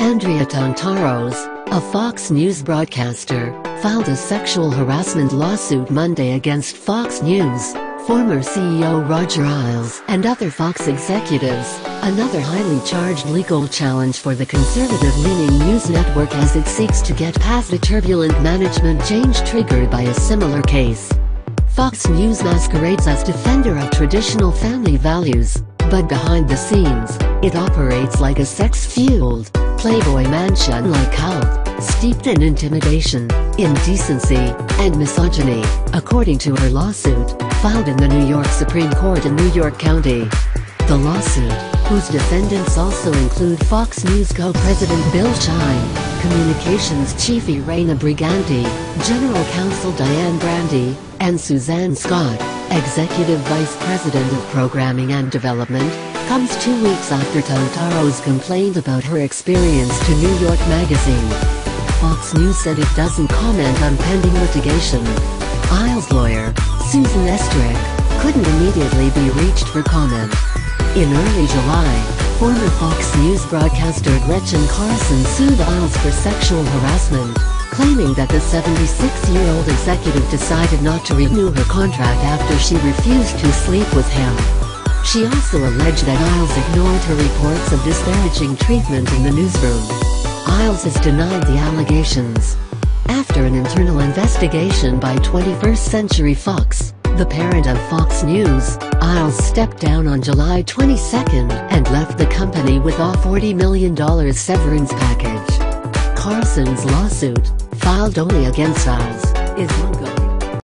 Andrea Tantaros, a Fox News broadcaster, filed a sexual harassment lawsuit Monday against Fox News, former CEO Roger Ailes and other Fox executives, another highly charged legal challenge for the conservative-leaning news network as it seeks to get past the turbulent management change triggered by a similar case. Fox News masquerades as defender of traditional family values, but behind the scenes, it operates like a sex-fueled, Playboy mansion-like cult, steeped in intimidation, indecency, and misogyny, according to her lawsuit, filed in the New York Supreme Court in New York County. The lawsuit, whose defendants also include Fox News co-president Bill Shine, communications chief Irena Briganti, general counsel Diane Brandi, and Suzanne Scott, executive vice president of programming and development, comes 2 weeks after Tantaros complained about her experience to New York magazine. Fox News said it doesn't comment on pending litigation. Ailes' lawyer, Susan Estrich, couldn't immediately be reached for comment. In early July, former Fox News broadcaster Gretchen Carlson sued Ailes for sexual harassment, claiming that the 76-year-old executive decided not to renew her contract after she refused to sleep with him. She also alleged that Ailes ignored her reports of disparaging treatment in the newsroom. Ailes has denied the allegations. After an internal investigation by 21st Century Fox, the parent of Fox News, Ailes stepped down on July 22nd and left the company with a $40 million severance package. Carson's lawsuit, filed only against Ailes, is ongoing.